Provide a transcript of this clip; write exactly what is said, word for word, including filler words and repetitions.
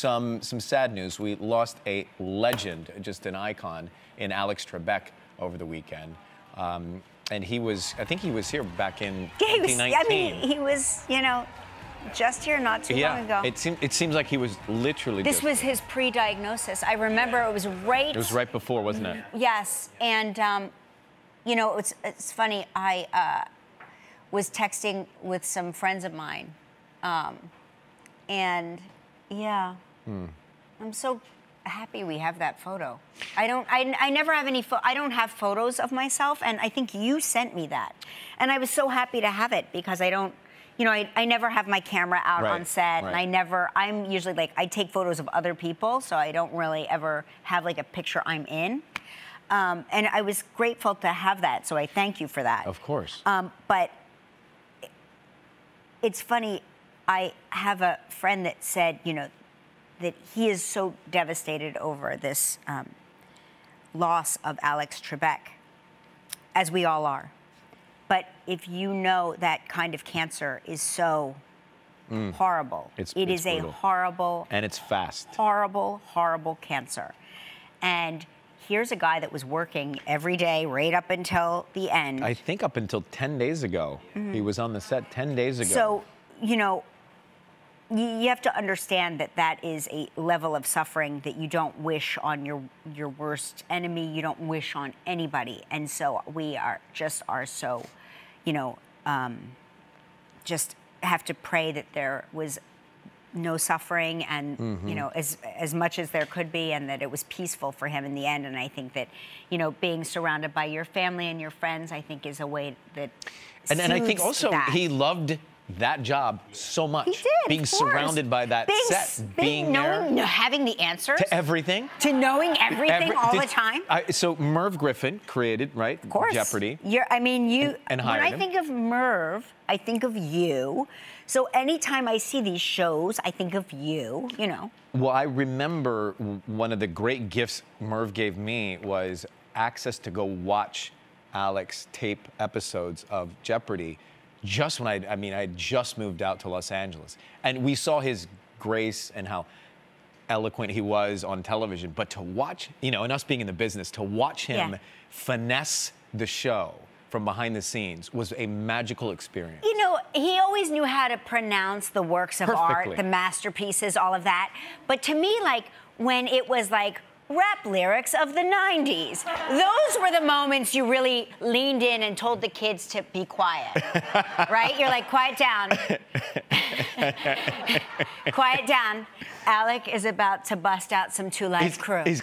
some some sad news. We lost a legend, just an icon, in Alex Trebek over the weekend. Um, and he was, I think he was here back in he was, nineteen nineteen. I mean, he was, you know, just here not too yeah, long ago. It seems it seems like he was literally This just was here. His pre-diagnosis. I remember yeah. it was right It was right before, wasn't it? Yes. And um, you know, it's it's funny. I uh, was texting with some friends of mine. Um, and yeah. Hmm. I'm so happy we have that photo. I don't. I, I never have any. I don't have photos of myself, and I think you sent me that, and I was so happy to have it because I don't. You know, I, I never have my camera out right, on set, right. and I never. I'm usually like I take photos of other people, so I don't really ever have like a picture I'm in. Um, and I was grateful to have that, so I thank you for that. Of course. Um, but it's funny. I have a friend that said, you know, that he is so devastated over this um, loss of Alex Trebek, as we all are. But if you know that kind of cancer is so mm. horrible, it's, it it's is brutal. a horrible, and it's fast, horrible, horrible cancer. And here's a guy that was working every day right up until the end. I think up until ten days ago, mm-hmm. he was on the set ten days ago. So, you know, you have to understand that that is a level of suffering that you don't wish on your your worst enemy. You don't wish on anybody, and so we are just are so, you know, um, just have to pray that there was no suffering, and mm-hmm. you know, as as much as there could be, and that it was peaceful for him in the end. And I think that, you know, being surrounded by your family and your friends, I think, is a way that and and I think also that. he loved. that job so much. He did, being surrounded by that being, set, being knowing, there. Having the answers. To everything. To knowing everything Every, all did, the time. I, so Merv Griffin created, right? Of course. Jeopardy. You're, I mean, you, and, and when I him. think of Merv, I think of you. So anytime I see these shows, I think of you, you know. Well, I remember one of the great gifts Merv gave me was access to go watch Alex tape episodes of Jeopardy. Just when I, I mean, I had just moved out to Los Angeles, and we saw his grace and how eloquent he was on television. But to watch, you know, and us being in the business, to watch him yeah. finesse the show from behind the scenes was a magical experience. You know, he always knew how to pronounce the works of Perfectly. art, the masterpieces, all of that. But to me, like, when it was like, rap lyrics of the nineties. Those were the moments you really leaned in and told the kids to be quiet, right? You're like, quiet down. Quiet down. Alec is about to bust out some Two Live Crew. He's